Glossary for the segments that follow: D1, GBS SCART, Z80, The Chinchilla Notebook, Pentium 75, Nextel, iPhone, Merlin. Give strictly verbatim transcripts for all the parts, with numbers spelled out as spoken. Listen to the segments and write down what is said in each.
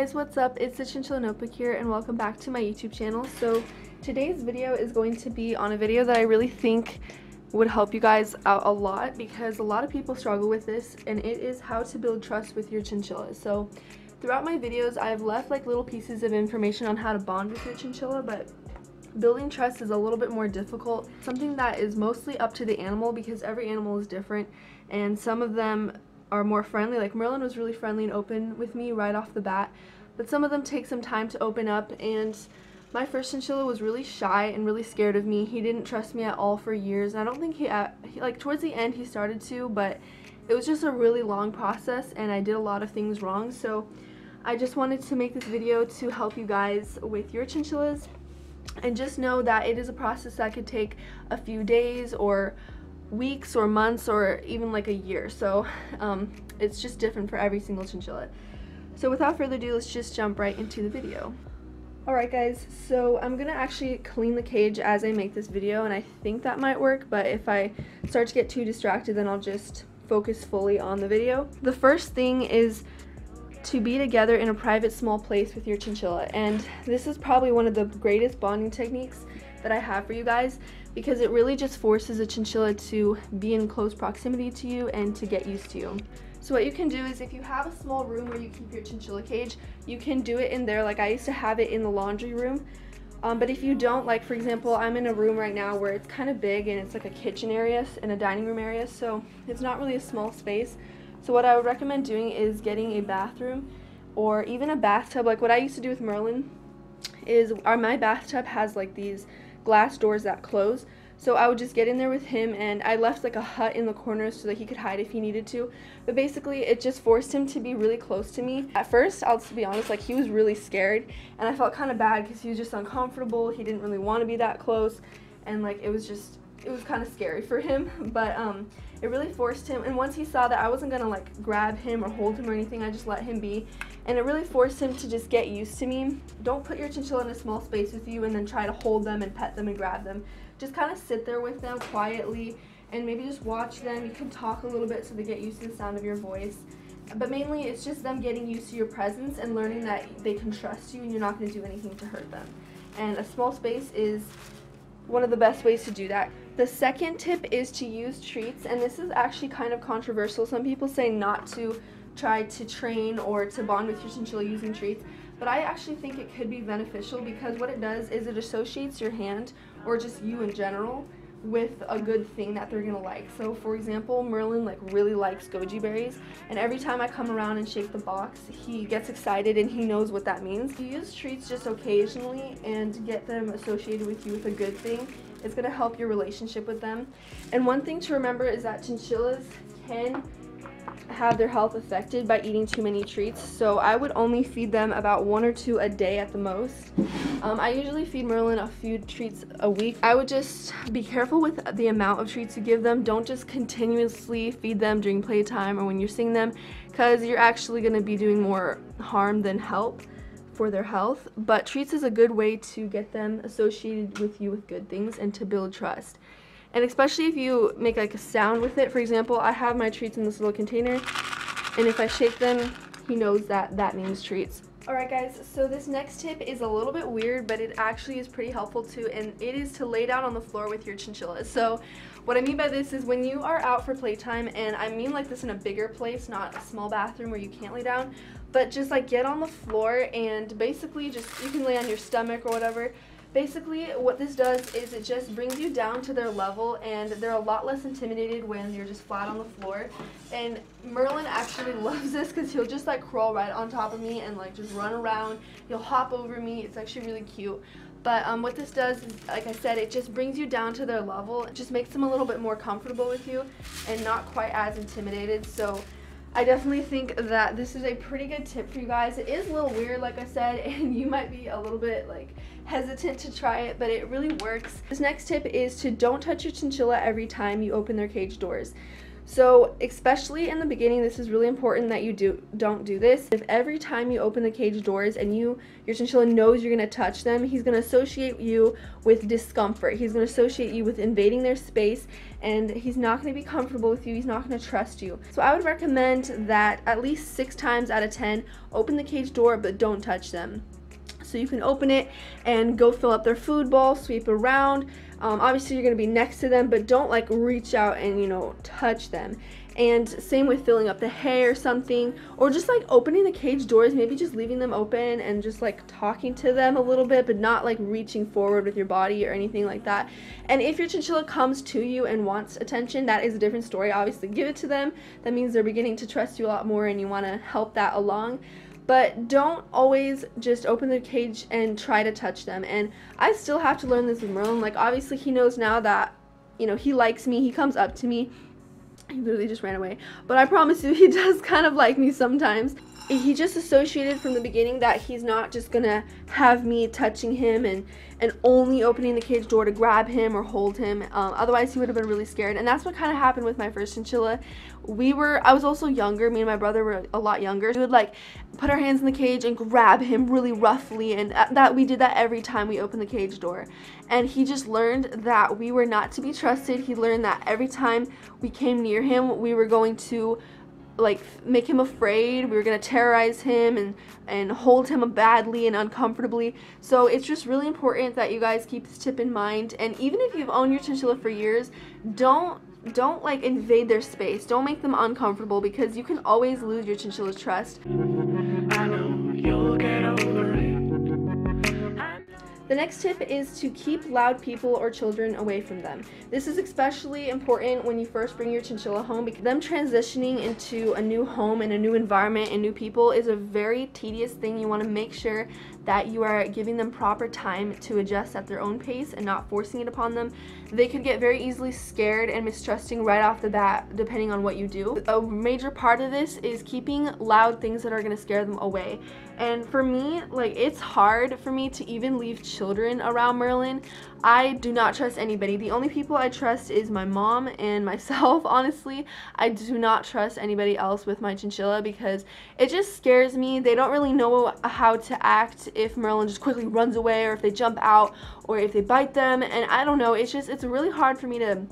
guys, what's up? It's the Chinchilla Notebook here and welcome back to my YouTube channel. So today's video is going to be on a video that I really think would help you guys out a lot because a lot of people struggle with this, and it is how to build trust with your chinchilla. So throughout my videos I've left like little pieces of information on how to bond with your chinchilla, but building trust is a little bit more difficult, something that is mostly up to the animal because every animal is different and some of them are more friendly. Like Merlin was really friendly and open with me right off the bat, but some of them take some time to open up, and my first chinchilla was really shy and really scared of me. He didn't trust me at all for years, and I don't think he, uh, he like towards the end he started to, but it was just a really long process and I did a lot of things wrong. So I just wanted to make this video to help you guys with your chinchillas, and just know that it is a process that could take a few days or weeks or months or even like a year. So um, it's just different for every single chinchilla. So without further ado, let's just jump right into the video. Alright guys, so I'm gonna actually clean the cage as I make this video, and I think that might work, but if I start to get too distracted then I'll just focus fully on the video. The first thing is to be together in a private small place with your chinchilla, and this is probably one of the greatest bonding techniques that I have for you guys because it really just forces a chinchilla to be in close proximity to you and to get used to you. So what you can do is, if you have a small room where you keep your chinchilla cage, you can do it in there. Like I used to have it in the laundry room, um, but if you don't, like for example I'm in a room right now where it's kind of big and it's like a kitchen area and a dining room area, so it's not really a small space. So what I would recommend doing is getting a bathroom or even a bathtub. Like what I used to do with Merlin is our, my bathtub has like these glass doors that close, so I would just get in there with him, and I left like a hut in the corner so that he could hide if he needed to, but basically it just forced him to be really close to me. At first, I'll just be honest, like he was really scared and I felt kind of bad because he was just uncomfortable, he didn't really want to be that close, and like it was just it was kind of scary for him, but um it really forced him. And once he saw that I wasn't gonna like grab him or hold him or anything, I just let him be, and it really forced him to just get used to me. Don't put your chinchilla in a small space with you and then try to hold them and pet them and grab them. Just kind of sit there with them quietly and maybe just watch them. You can talk a little bit so they get used to the sound of your voice, but mainly it's just them getting used to your presence and learning that they can trust you and you're not going to do anything to hurt them, and a small space is one of the best ways to do that. The second tip is to use treats, and this is actually kind of controversial. Some people say not to try to train or to bond with your chinchilla using treats, but I actually think it could be beneficial because what it does is it associates your hand, or just you in general, with a good thing that they're gonna like. So for example, Merlin like really likes goji berries, and every time I come around and shake the box he gets excited and he knows what that means. You use treats just occasionally and get them associated with you with a good thing. It's gonna help your relationship with them. And one thing to remember is that chinchillas can have their health affected by eating too many treats, so I would only feed them about one or two a day at the most. um, I usually feed Merlin a few treats a week. I would just be careful with the amount of treats you give them. Don't just continuously feed them during playtime or when you're seeing them, because you're actually going to be doing more harm than help for their health. But treats is a good way to get them associated with you with good things and to build trust. And especially if you make like a sound with it. For example, I have my treats in this little container, and if I shake them, he knows that that means treats. Alright guys, so this next tip is a little bit weird, but it actually is pretty helpful too, and it is to lay down on the floor with your chinchilla. So what I mean by this is when you are out for playtime, and I mean like this in a bigger place, not a small bathroom where you can't lay down, but just like get on the floor and basically just, you can lay on your stomach or whatever. Basically what this does is it just brings you down to their level, and they're a lot less intimidated when you're just flat on the floor. And Merlin actually loves this because he'll just like crawl right on top of me and like just run around, he'll hop over me. It's actually really cute. But um, what this does is, like I said, it just brings you down to their level. It just makes them a little bit more comfortable with you and not quite as intimidated. So I definitely think that this is a pretty good tip for you guys. It is a little weird, like I said, and you might be a little bit like hesitant to try it, but it really works. This next tip is to don't touch your chinchilla every time you open their cage doors. So especially in the beginning, this is really important that you do don't do this. If every time you open the cage doors and you your chinchilla knows you're going to touch them, he's going to associate you with discomfort. He's going to associate you with invading their space, and he's not going to be comfortable with you. He's not going to trust you. So I would recommend that at least six times out of ten, open the cage door, but don't touch them. So you can open it and go fill up their food bowl, sweep around. Um, obviously you're going to be next to them, but don't like reach out and, you know, touch them. And same with filling up the hay or something, or just like opening the cage doors, maybe just leaving them open and just like talking to them a little bit, but not like reaching forward with your body or anything like that. And if your chinchilla comes to you and wants attention, that is a different story. Obviously give it to them. That means they're beginning to trust you a lot more and you want to help that along. But don't always just open the cage and try to touch them. And I still have to learn this with Merlin. Like, obviously he knows now that, you know, he likes me. He comes up to me. He literally just ran away. But I promise you, he does kind of like me sometimes. He just associated from the beginning that he's not just gonna have me touching him and and only opening the cage door to grab him or hold him. Um, otherwise, he would have been really scared. And that's what kind of happened with my first chinchilla. We were, I was also younger. Me and my brother were a lot younger. We would like put our hands in the cage and grab him really roughly, and that we did that every time we opened the cage door. And he just learned that we were not to be trusted. He learned that every time we came near him, we were going to like make him afraid. We were going to terrorize him and and hold him badly and uncomfortably. So it's just really important that you guys keep this tip in mind. And even if you've owned your chinchilla for years, don't don't like invade their space. Don't make them uncomfortable, because you can always lose your chinchilla's trust. I know you'll get over it. The next tip is to keep loud people or children away from them. This is especially important when you first bring your chinchilla home, because them transitioning into a new home and a new environment and new people is a very tedious thing. You want to make sure that you are giving them proper time to adjust at their own pace and not forcing it upon them. They could get very easily scared and mistrusting right off the bat depending on what you do. A major part of this is keeping loud things that are going to scare them away. And for me, like, it's hard for me to even leave children around Merlin. I do not trust anybody. The only people I trust is my mom and myself, honestly. I do not trust anybody else with my chinchilla because it just scares me. They don't really know how to act if Merlin just quickly runs away, or if they jump out, or if they bite them. And I don't know, it's just, it's really hard for me to,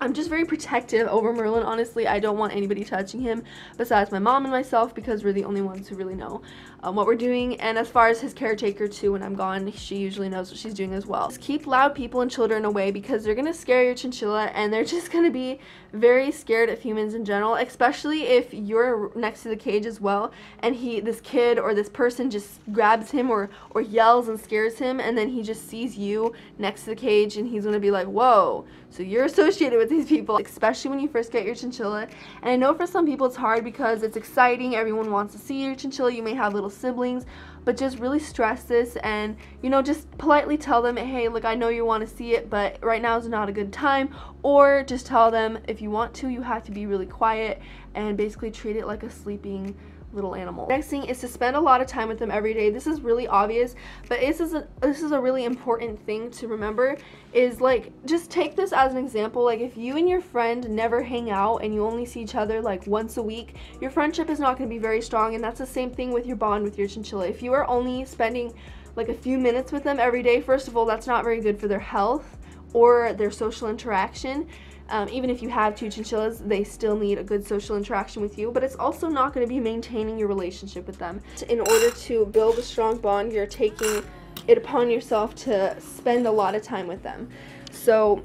I'm just very protective over Merlin, honestly. I don't want anybody touching him besides my mom and myself, because we're the only ones who really know um, what we're doing. And as far as his caretaker too, when I'm gone, she usually knows what she's doing as well. Just keep loud people and children away, because they're going to scare your chinchilla, and they're just going to be very scared of humans in general, especially if you're next to the cage as well, and he, this kid or this person just grabs him or, or yells and scares him, and then he just sees you next to the cage, and he's going to be like, whoa, so you're associated with these people. Especially when you first get your chinchilla. And I know for some people it's hard because it's exciting, everyone wants to see your chinchilla, you may have little siblings, but just really stress this, and, you know, just politely tell them, hey, look, I know you want to see it, but right now is not a good time. Or just tell them, if you want to, you have to be really quiet, and basically treat it like a sleeping little animal. Next thing is to spend a lot of time with them every day. This is really obvious, but this is a, this is a really important thing to remember, is like, just take this as an example. Like, if you and your friend never hang out and you only see each other like once a week, your friendship is not going to be very strong. And that's the same thing with your bond with your chinchilla. If you are only spending like a few minutes with them every day, first of all, that's not very good for their health or their social interaction. Um, even if you have two chinchillas, they still need a good social interaction with you, but it's also not going to be maintaining your relationship with them. In order to build a strong bond, you're taking it upon yourself to spend a lot of time with them. So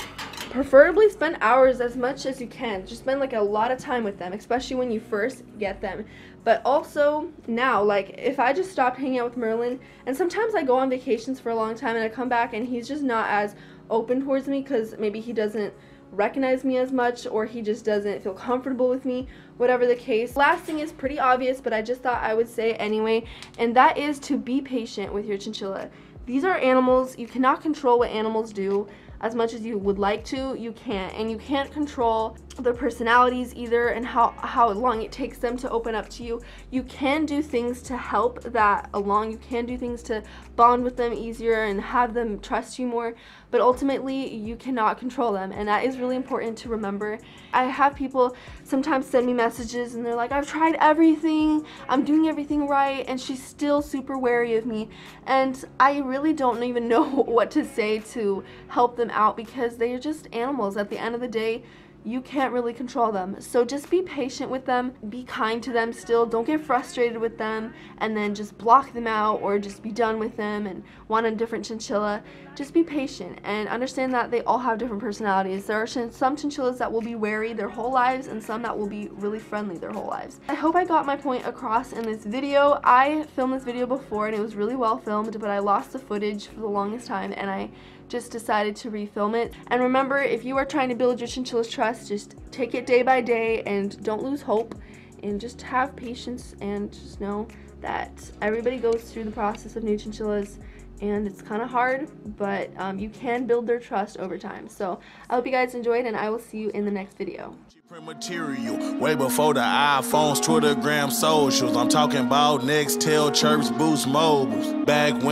preferably spend hours, as much as you can. Just spend like a lot of time with them, especially when you first get them. But also now, like, if I just stopped hanging out with Merlin, and sometimes I go on vacations for a long time and I come back and he's just not as open towards me, because maybe he doesn't recognize me as much, or he just doesn't feel comfortable with me, whatever the case. Last thing is pretty obvious, but I just thought I would say anyway, and that is to be patient with your chinchilla. These are animals. You cannot control what animals do. As much as you would like to, you can't. And you can't control their personalities either, and how, how long it takes them to open up to you. You can do things to help that along. You can do things to bond with them easier and have them trust you more. but ultimately you cannot control them, and that is really important to remember. I have people sometimes send me messages and they're like, I've tried everything, I'm doing everything right, and she's still super wary of me, and I really don't even know what to say to help them out, because they are just animals. At the end of the day, you can't really control them. So just be patient with them, be kind to them still, don't get frustrated with them and then just block them out or just be done with them and want a different chinchilla. Just be patient and understand that they all have different personalities. There are some chinchillas that will be wary their whole lives and some that will be really friendly their whole lives. I hope I got my point across in this video. I filmed this video before and it was really well filmed, but I lost the footage for the longest time and I just decided to refilm it. And remember, if you are trying to build your chinchilla's trust, just take it day by day and don't lose hope and just have patience and just know that everybody goes through the process of new chinchillas and it's kind of hard, but um, you can build their trust over time. So I hope you guys enjoyed and I will see you in the next video. Material way before the iPhones, Twittergram, socials. I'm talking about Nextel, Chirps, Boost, Mobiles. Back when